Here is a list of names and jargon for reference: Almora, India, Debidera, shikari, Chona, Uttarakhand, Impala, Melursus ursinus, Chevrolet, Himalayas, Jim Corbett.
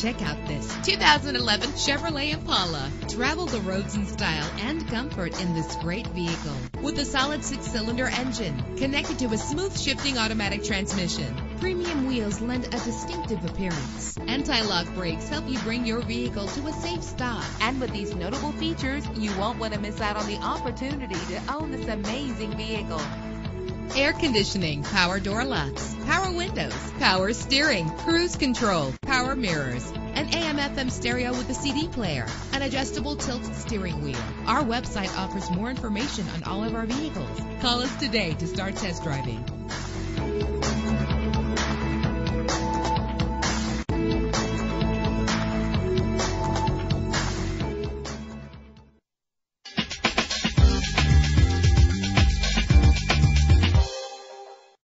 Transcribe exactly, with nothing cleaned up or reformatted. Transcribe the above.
Check out this two thousand eleven Chevrolet Impala. Travel the roads in style and comfort in this great vehicle. With a solid six-cylinder engine connected to a smooth shifting automatic transmission, premium wheels lend a distinctive appearance. Anti-lock brakes help you bring your vehicle to a safe stop. And with these notable features, you won't want to miss out on the opportunity to own this amazing vehicle. Air conditioning, power door locks, power windows, power steering, cruise control, power mirrors, an A M F M stereo with a C D player, an adjustable tilt steering wheel. Our website offers more information on all of our vehicles. Call us today to start test driving.